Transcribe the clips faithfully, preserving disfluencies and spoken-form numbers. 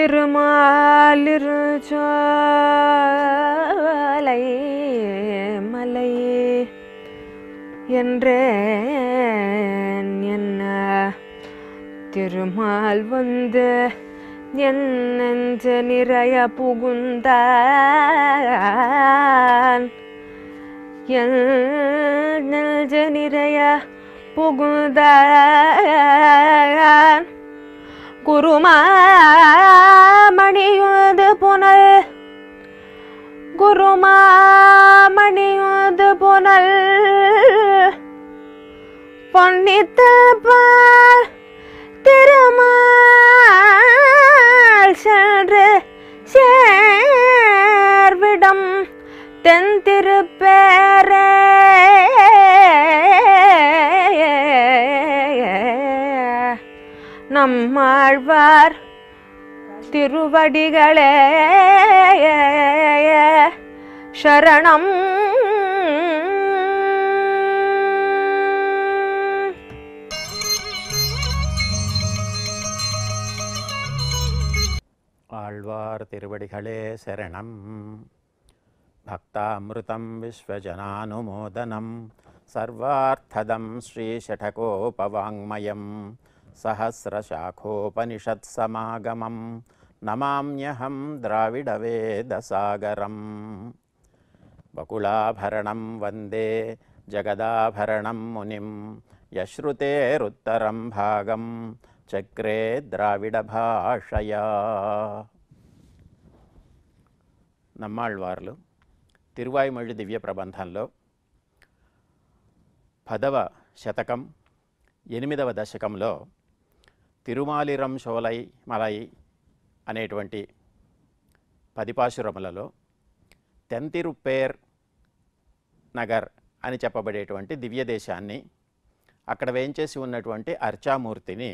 திருமாலிருஞ்சோலை மலை என்றேன் என்ன திருமால் வந்து என் நெஞ்ச நிறைய புகுந்தான், என் நெஞ்ச நிறைய புகுந்தான். குருமாமணியுது புனல் குருமாமணியுது புனல் பொன்னித்த பால் திருமால் சென்று சேர்விடம் தென்திருப்பேரை நம்மாழ்வார் திருவடிகளே சரணம். ஆழ்வார் திருவடிகளே சரணம். பக்தா அமிர்தம் விஸ்வஜனானுமோதனம் சர்வார்த்ததம் ஸ்ரீ ஷடகோபவாங்மயம் சஹசிரசாகோபனிஷத்சமாகமம் நமாம்யஹம் திராவிடவேதசாகரம். வகுலாபரணம் வந்தே ஜகதாபரணம் முனிம் யஸ்ருதேருத்தரம் பாகம் சக்ரே திராவிடபாஷயா. నమ్మాళ్వార్లు తిరువాయిమొళి దివ్య ప్రబంధంలో పదవ శతకం ఎనిమిదవ దశకంలో తిరుమాలిరంశోలై మలై అనేటువంటి పదిపాశురములలో తెంతిరుపేర్ నగర్ అని చెప్పబడేటువంటి దివ్య దేశాన్ని, అక్కడ వేయించేసి ఉన్నటువంటి అర్చామూర్తిని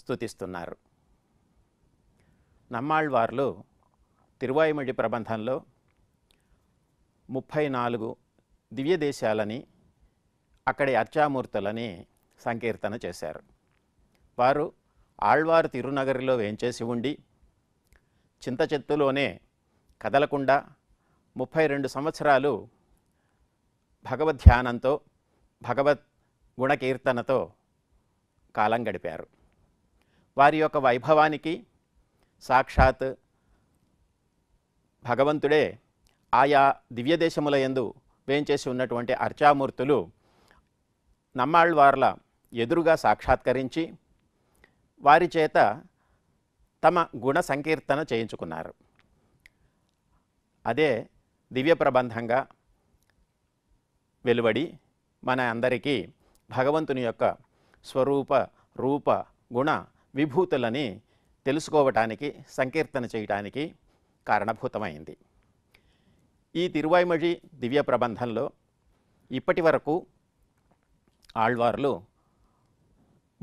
స్తుతిస్తున్నారు. నమ్మాళ్వార్లు తిరువాయిమొళి ప్రబంధంలో ముప్పై నాలుగు దివ్య దేశాలని, అక్కడి అర్చామూర్తులని సంకీర్తన చేశారు. వారు ఆళ్వారు తిరునగరిలో వేంచేసి ఉండి చింత చెట్టులోనే కదలకుండా ముప్పై రెండు సంవత్సరాలు భగవద్ ధ్యానంతో భగవద్ గుణకీర్తనతో కాలం గడిపారు. వారి యొక్క వైభవానికి సాక్షాత్ భగవంతుడే ఆయా దివ్యదేశముల యందు వేంచేసి ఉన్నటువంటి అర్చామూర్తులు నమ్మాళ్వార్ల ఎదురుగా సాక్షాత్కరించి వారి చేత తమ గుణ సంకీర్తన చేయించుకున్నారు. అదే దివ్య ప్రబంధంగా వెలువడి మన అందరికీ భగవంతుని యొక్క స్వరూప రూప గుణ విభూతులని తెలుసుకోవటానికి, సంకీర్తన చేయటానికి కారణభూతమైంది. ఈ తిరువాయిమొళి దివ్య ప్రబంధంలో ఇప్పటి వరకు ఆళ్వార్లు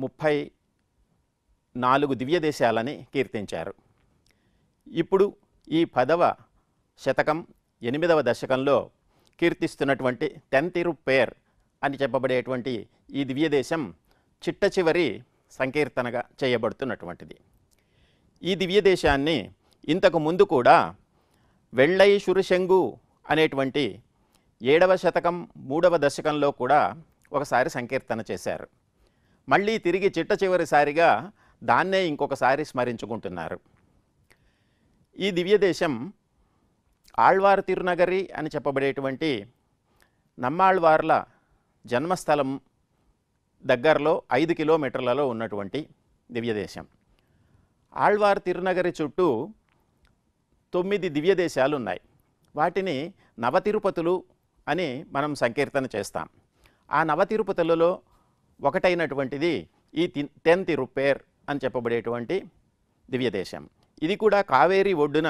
ముప్పై నాలుగు దివ్య దేశాలని కీర్తించారు. ఇప్పుడు ఈ పదవ శతకం ఎనిమిదవ దశకంలో కీర్తిస్తున్నటువంటి తెంతిరుపేర్ అని చెప్పబడేటువంటి ఈ దివ్య దేశం చిట్ట చివరి సంకీర్తనగా చేయబడుతున్నటువంటిది. ఈ దివ్య దేశాన్ని ఇంతకు ముందు కూడా వెళ్ళై శురుశంగు అనేటువంటి ఏడవ శతకం మూడవ దశకంలో కూడా ఒకసారి సంకీర్తన చేశారు. మళ్ళీ తిరిగి చిట్ట చివరిసారిగా దాన్నే ఇంకొకసారి స్మరించుకుంటున్నారు. ఈ దివ్యదేశం ఆళ్వారు తిరునగరి అని చెప్పబడేటువంటి నమ్మాళ్వార్ల జన్మస్థలం దగ్గరలో ఐదు కిలోమీటర్లలో ఉన్నటువంటి దివ్యదేశం. ఆళ్వారు తిరునగరి చుట్టూ తొమ్మిది దివ్యదేశాలు ఉన్నాయి. వాటిని నవతిరుపతులు అని మనం సంకీర్తన చేస్తాం. ఆ నవతిరుపతులలో ఒకటైనటువంటిది ఈ తెంతిరుపేర్ అని చెప్పబడేటువంటి దివ్యదేశం. ఇది కూడా కావేరీ ఒడ్డున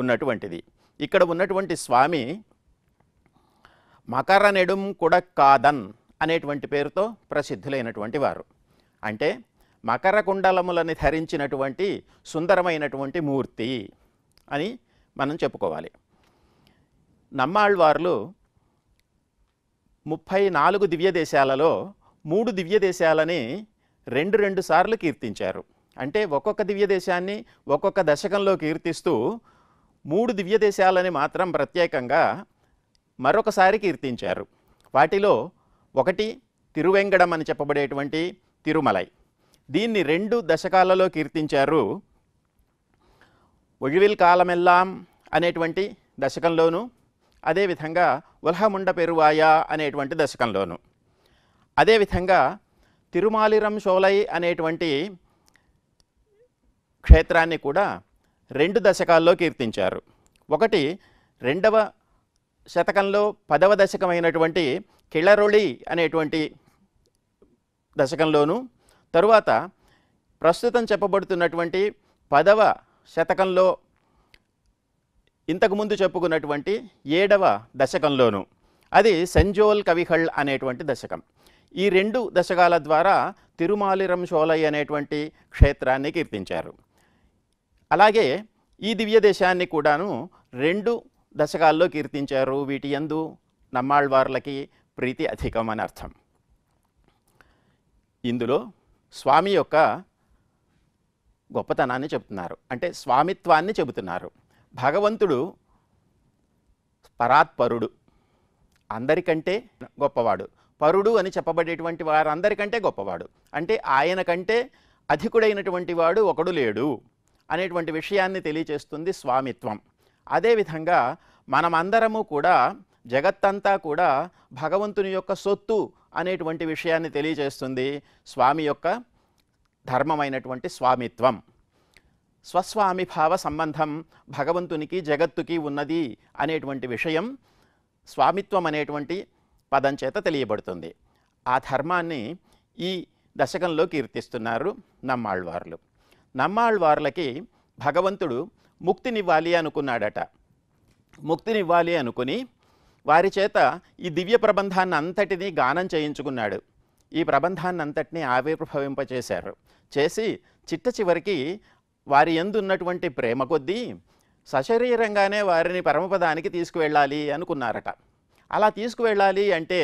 ఉన్నటువంటిది. ఇక్కడ ఉన్నటువంటి స్వామి మకర నెడుం కుడక్కాదన్ అనేటువంటి పేరుతో ప్రసిద్ధులైనటువంటి వారు. అంటే మకర కుండలములని ధరించినటువంటి సుందరమైనటువంటి మూర్తి అని మనం చెప్పుకోవాలి. నమ్మాళ్వార్లు ముప్పై నాలుగు దివ్య దేశాలలో మూడు దివ్య దేశాలని రెండు రెండు సార్లు కీర్తించారు. అంటే ఒక్కొక్క దివ్య దేశాన్ని ఒక్కొక్క దశకంలో కీర్తిస్తూ మూడు దివ్య దేశాలని మాత్రం ప్రత్యేకంగా మరొకసారి కీర్తించారు. వాటిలో ఒకటి తిరువెంగడం అని చెప్పబడేటువంటి తిరుమలై. దీన్ని రెండు దశకాలలో కీర్తించారు. ఒళివిల్ కాలమెల్లాం అనేటువంటి దశకంలోను, అదేవిధంగా ఉల్హముండ పెరువాయ అనేటువంటి దశకంలోను, అదేవిధంగా తిరుమాలిరంసోలై అనేటువంటి క్షేత్రాన్ని కూడా రెండు దశకాల్లో కీర్తించారు. ఒకటి రెండవ శతకంలో పదవ దశకమైనటువంటి కిళరొళి అనేటువంటి దశకంలోను, తరువాత ప్రస్తుతం చెప్పబడుతున్నటువంటి పదవ శతకంలో ఇంతకుముందు చెప్పుకున్నటువంటి ఏడవ దశకంలోను, అది సంజోల్ కవిహళ్ అనేటువంటి దశకం. ఈ రెండు దశకాల ద్వారా తిరుమాలిరంసోలై అనేటువంటి క్షేత్రాన్ని కీర్తించారు. అలాగే ఈ దివ్య దేశాన్ని కూడాను రెండు దశకాల్లో కీర్తించారు. వీటి యందు నమ్మాళ్వార్లకి ప్రీతి అధికం అని అర్థం. ఇందులో స్వామి యొక్క గొప్పతనాన్ని చెబుతున్నారు, అంటే స్వామిత్వాన్ని చెబుతున్నారు. భగవంతుడు పరాత్పరుడు, అందరికంటే గొప్పవాడు. పరుడు అని చెప్పబడేటువంటి వారందరికంటే గొప్పవాడు, అంటే ఆయన కంటే అధికుడైనటువంటి వాడు ఒకడు లేడు అనేటువంటి విషయాన్ని తెలియచేస్తుంది స్వామిత్వం. అదేవిధంగా మనమందరము కూడా, జగత్తంతా కూడా భగవంతుని యొక్క సొత్తు అనేటువంటి విషయాన్ని తెలియజేస్తుంది స్వామి యొక్క ధర్మమైనటువంటి స్వామిత్వం. స్వస్వామిభావ సంబంధం భగవంతునికి జగత్తుకి ఉన్నది అనేటువంటి విషయం స్వామిత్వం అనేటువంటి పదం చేత తెలియబడుతుంది. ఆ ధర్మాన్ని ఈ దశకంలో కీర్తిస్తున్నారు నమ్మాళ్వార్లు. నమ్మాళ్వార్లకి భగవంతుడు ముక్తినివ్వాలి అనుకున్నాడట. ముక్తినివ్వాలి అనుకుని వారి చేత ఈ దివ్య ప్రబంధాన్ని అంతటినీ గానం చేయించుకున్నాడు. ఈ ప్రబంధాన్ని అంతటినీ ఆవిర్భవింపచేశారు. చేసి చిట్ట చివరికి వారి యందు ఉన్నటువంటి ప్రేమ కొద్దీ సశరీరంగానే వారిని పరమపదానికి తీసుకువెళ్ళాలి అనుకున్నారట. అలా తీసుకువెళ్ళాలి అంటే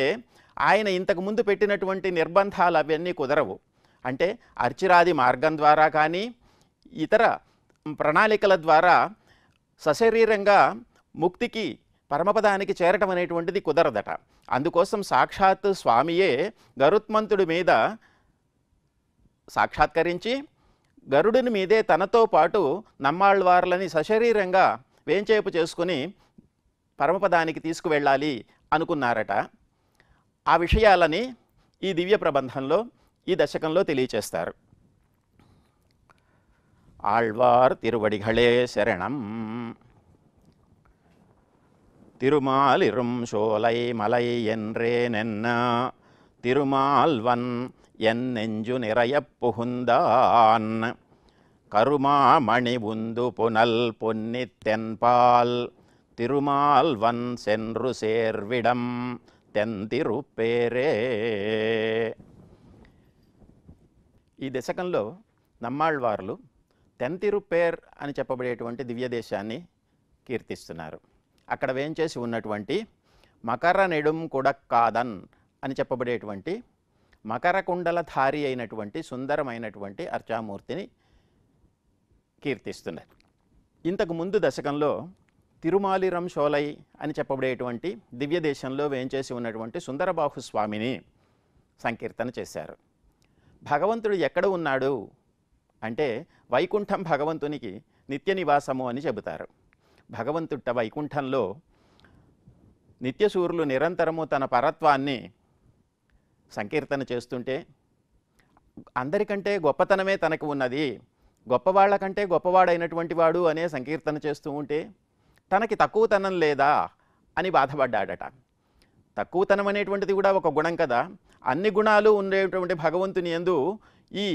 ఆయన ఇంతకుముందు పెట్టినటువంటి నిర్బంధాలు అవన్నీ కుదరవు. అంటే అర్చిరాది మార్గం ద్వారా కానీ ఇతర ప్రణాళికల ద్వారా సశరీరంగా ముక్తికి పరమపదానికి చేరటం అనేటువంటిది కుదరదట. అందుకోసం సాక్షాత్ స్వామియే గరుత్మంతుడి మీద సాక్షాత్కరించి గరుడిని మీదే తనతో పాటు నమ్మాళ్వార్లని సశరీరంగా వేంచేపు చేసుకుని పరమపదానికి తీసుకువెళ్ళాలి అనుకున్నారట. ఆ విషయాలని ఈ దివ్య ప్రబంధంలో ఈ దశకంలో తెలియచేస్తారు. ఆళ్వార్ తిరువడిగళే శరణం తిరుమాలిరుంసోలై మలై ఎన్రే నెన్న తిరుమాల్వన్ ఎన్ నెంజు నిరయ పుహుందాన్ కరుమామణి ఉందు పునల్ పొన్ని తెన్పాల్ తిరుమాల్వన్ సెన్రు సేర్విడం తెంతిరుపేరే. ఈ దశకంలో నమ్మాళ్వార్లు తెంతిరుపేర్ అని చెప్పబడేటువంటి దివ్య దేశాన్ని కీర్తిస్తున్నారు. అక్కడ వేంచేసి ఉన్నటువంటి మకర నెడుం కుడక్కాదన్ అని చెప్పబడేటువంటి మకర కుండలధారి అయినటువంటి సుందరమైనటువంటి అర్చామూర్తిని కీర్తిస్తున్నారు. ఇంతకు ముందు దశకంలో తిరుమాలిరంసోలై అని చెప్పబడేటువంటి దివ్య దేశంలో వేంచేసి ఉన్నటువంటి సుందరబాహుస్వామిని సంకీర్తన చేశారు. భగవంతుడు ఎక్కడ ఉన్నాడు అంటే వైకుంఠం భగవంతునికి నిత్య నివాసము అని చెబుతారు. భగవంతుట వైకుంఠంలో నిత్యసూర్యులు నిరంతరము తన పరత్వాన్ని సంకీర్తన చేస్తుంటే అందరికంటే గొప్పతనమే తనకు ఉన్నది, గొప్పవాళ్ల కంటే గొప్పవాడైనటువంటి వాడు అనే సంకీర్తన చేస్తూ ఉంటే తనకి తక్కువతనం లేదా అని బాధపడ్డాడట. తక్కువతనం అనేటువంటిది కూడా ఒక గుణం కదా. అన్ని గుణాలు ఉండేటువంటి భగవంతుని యందు ఈ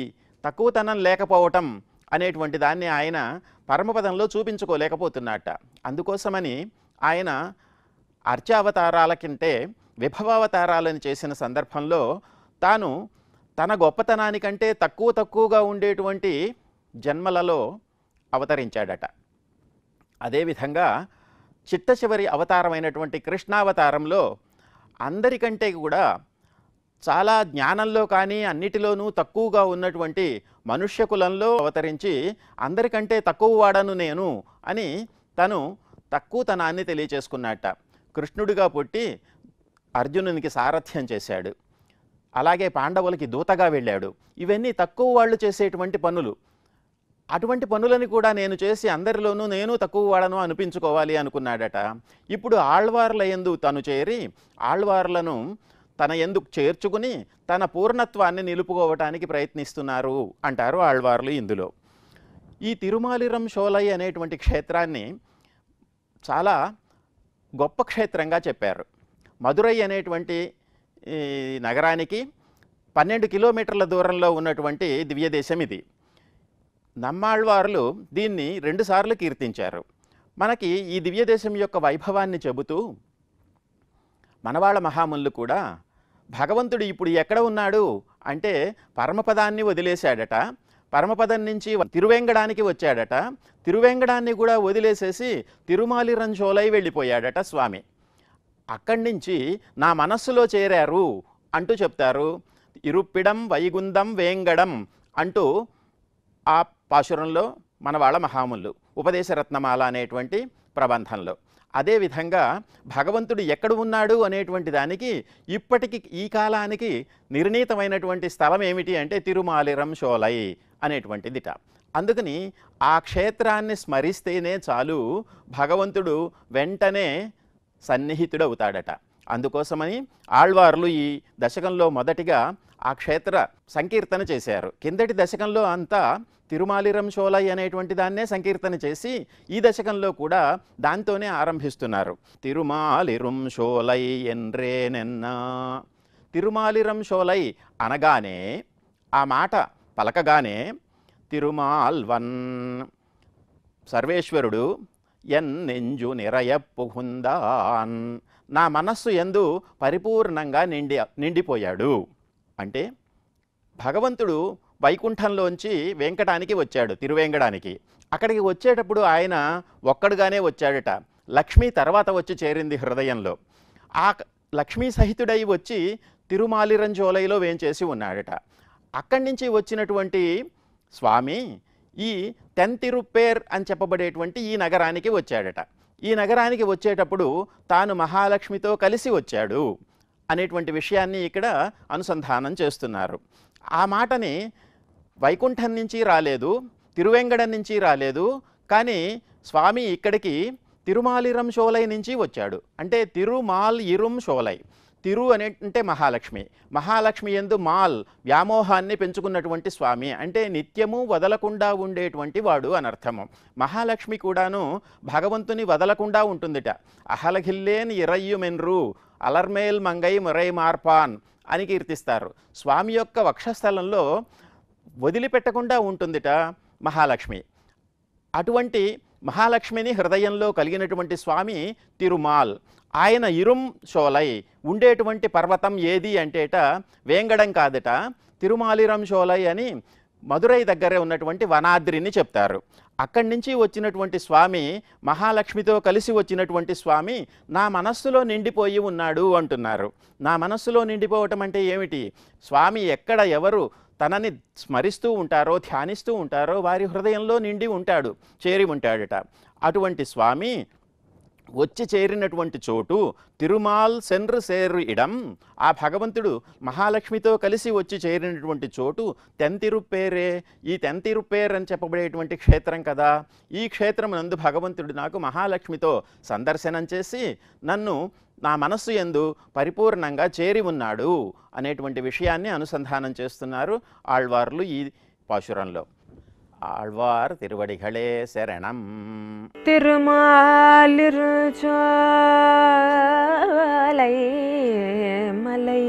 తక్కువతనం లేకపోవటం అనేటువంటి దాన్ని ఆయన పరమపదంలో చూపించుకోలేకపోతున్నట్ట. అందుకోసమని ఆయన అర్చావతారాల కంటే విభవావతారాలను చేసిన సందర్భంలో తాను తన గొప్పతనానికంటే తక్కువ తక్కువగా ఉండేటువంటి జన్మలలో అవతరించాడట. అదేవిధంగా చిట్ట చివరి అవతారమైనటువంటి కృష్ణావతారంలో అందరికంటే కూడా చాలా జ్ఞానంలో కానీ అన్నిటిలోనూ తక్కువగా ఉన్నటువంటి మనుష్య కులంలో అవతరించి అందరికంటే తక్కువ వాడను నేను అని తను తక్కువతనాన్ని తెలియచేసుకున్నట్ట. కృష్ణుడిగా పుట్టి అర్జునునికి సారథ్యం చేశాడు, అలాగే పాండవులకి దూతగా వెళ్ళాడు. ఇవన్నీ తక్కువ వాళ్ళు చేసేటువంటి పనులు. అటువంటి పనులని కూడా నేను చేసి అందరిలోనూ నేను తక్కువ వాడను అనిపించుకోవాలి అనుకున్నాడట. ఇప్పుడు ఆళ్వార్ల యందు తను చేరి ఆళ్వార్లను తన యందు చేర్చుకుని తన పూర్ణత్వాన్ని నిలుపుకోవటానికి ప్రయత్నిస్తున్నారు అంటారు ఆళ్వార్లు. ఇందులో ఈ తిరుమాలిరంసోలై అనేటువంటి క్షేత్రాన్ని చాలా గొప్ప క్షేత్రంగా చెప్పారు. మధురై అనేటువంటి నగరానికి పన్నెండు కిలోమీటర్ల దూరంలో ఉన్నటువంటి దివ్యదేశం ఇది. నమ్మాళ్వార్లు దీన్ని రెండుసార్లు కీర్తించారు. మనకి ఈ దివ్యదేశం యొక్క వైభవాన్ని చెబుతూ మనవాళ మహామునులు కూడా భగవంతుడు ఇప్పుడు ఎక్కడ ఉన్నాడు అంటే పరమపదాన్ని వదిలేశాడట, పరమపదం నుంచి తిరువెంగడానికి వచ్చాడట, తిరువెంగడాన్ని కూడా వదిలేసేసి తిరుమాలిరంజోలై వెళ్ళిపోయాడట స్వామి, అక్కడి నుంచి నా మనస్సులో చేరారు అంటూ చెప్తారు. ఇరుప్పిడం వైగుంధం వేంగడం అంటూ ఆ పాశురంలో మనవాళ మహామునులు ఉపదేశ రత్నమాల అనేటువంటి ప్రబంధంలో. అదేవిధంగా భగవంతుడు ఎక్కడ ఉన్నాడు అనేటువంటి దానికి ఇప్పటికి ఈ కాలానికి నిర్ణీతమైనటువంటి స్థలం ఏమిటి అంటే తిరుమాలిరంసోలై అనేటువంటిదిట. అందుకని ఆ క్షేత్రాన్ని స్మరిస్తేనే చాలు భగవంతుడు వెంటనే సన్నిహితుడవుతాడట. అందుకోసమని ఆళ్వార్లు ఈ దశకంలో మొదటిగా ఆ క్షేత్ర సంకీర్తన చేశారు. కిందటి దశకంలో అంతా తిరుమాలిరంసోలై అనేటువంటి దాన్నే సంకీర్తన చేసి ఈ దశకంలో కూడా దాంతోనే ఆరంభిస్తున్నారు. తిరుమాలిరంసోలై ఎన్రేనెన్న, తిరుమాలిరంసోలై అనగానే ఆ మాట పలకగానే తిరుమాల్వన్ సర్వేశ్వరుడు ఎన్ నెంజు నిరయ పుహుందాన్ నా మనస్సు యందు పరిపూర్ణంగా నిండి నిండిపోయాడు అంటే భగవంతుడు వైకుంఠంలోంచి వెంకటానికి వచ్చాడు, తిరువేంకటానికి. అక్కడికి వచ్చేటప్పుడు ఆయన ఒక్కడుగానే వచ్చాడట. లక్ష్మి తర్వాత వచ్చి చేరింది హృదయంలో. ఆ లక్ష్మీ సహితుడై వచ్చి తిరుమాలిరంజోలైలో వేంచేసి ఉన్నాడట. అక్కడి నుంచి వచ్చినటువంటి స్వామి ఈ తెంతిరుపేర్ అని చెప్పబడేటువంటి ఈ నగరానికి వచ్చాడట. ఈ నగరానికి వచ్చేటప్పుడు తాను మహాలక్ష్మితో కలిసి వచ్చాడు అనేటువంటి విషయాన్ని ఇక్కడ అనుసంధానం చేస్తున్నారు. ఆ మాటని వైకుంఠం నుంచి రాలేదు, తిరువేంగడం నుంచి రాలేదు, కానీ స్వామి ఇక్కడికి తిరుమాలిరంసోలై నుంచి వచ్చాడు. అంటే తిరుమాల్ ఇరుంసోలై, తిరు అనే అంటే మహాలక్ష్మి, మహాలక్ష్మి యందు మాల్ వ్యామోహాన్ని పెంచుకున్నటువంటి స్వామి అంటే నిత్యము వదలకుండా ఉండేటువంటి వాడు అనర్థము. మహాలక్ష్మి కూడాను భగవంతుని వదలకుండా ఉంటుందిట. అహలఘిల్లేన్ ఇరయ్యుమెన్రు అలర్మేల్ మంగై మురై మార్పాన్ అని కీర్తిస్తారు. స్వామి యొక్క వక్షస్థలంలో వదిలిపెట్టకుండా ఉంటుందిట మహాలక్ష్మి. అటువంటి మహాలక్ష్మిని హృదయంలో కలిగినటువంటి స్వామి తిరుమాల్. ఆయన ఇరుంసోలై ఉండేటువంటి పర్వతం ఏది అంటేట వేంగడం కాదట, తిరుమాలిరంసోలై అని మధురై దగ్గరే ఉన్నటువంటి వనాద్రిని చెప్తారు. అక్కడి నుంచి వచ్చినటువంటి స్వామి మహాలక్ష్మితో కలిసి వచ్చినటువంటి స్వామి నా మనస్సులో నిండిపోయి ఉన్నాడు అంటున్నారు. నా మనస్సులో నిండిపోవటం అంటే ఏమిటి? స్వామి ఎక్కడ ఎవరు తనని స్మరిస్తూ ఉంటారో ధ్యానిస్తూ ఉంటారో వారి హృదయంలో నిండి ఉంటాడు, చేరి ఉంటాడట. అటువంటి స్వామి వచ్చి చేరినటువంటి చోటు తిరుమాల్ సెన్రు సేరు ఇడం, ఆ భగవంతుడు మహాలక్ష్మితో కలిసి వచ్చి చేరినటువంటి చోటు తెంతిరుపేరే, ఈ తెంతిరుపేర్ అని చెప్పబడేటువంటి క్షేత్రం కదా. ఈ క్షేత్రం నందు భగవంతుడు నాకు మహాలక్ష్మితో సందర్శనం చేసి నన్ను నా మనస్సు యందు పరిపూర్ణంగా చేరి ఉన్నాడు అనేటువంటి విషయాన్ని అనుసంధానం చేస్తున్నారు ఆళ్వార్లు ఈ పాశురంలో. ஆழ்வார் திருவடிகளே சரணம். திருமாலிருஞ்சோலை மலை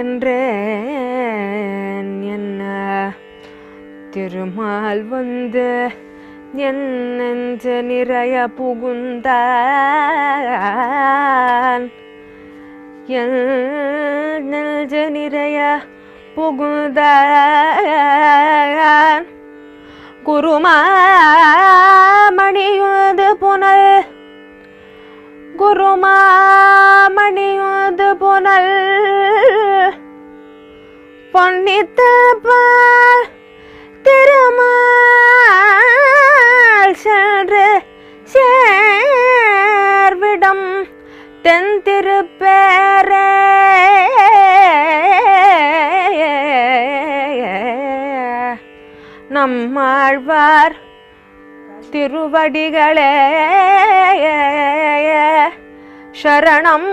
என்றேன் என்ன, திருமால் வந்து என் நெஞ்ச நிறைய புகுந்தான், என் நெஞ்ச நிறைய புகுந்தான். குருமாமணியுது புனல் குருமாமணியுது புனல் நித்தபால் திருமால் சென்று சேர்விடம் தென்திருப்பேரை நம்மாழ்வார் திருவடிகளே சரணம்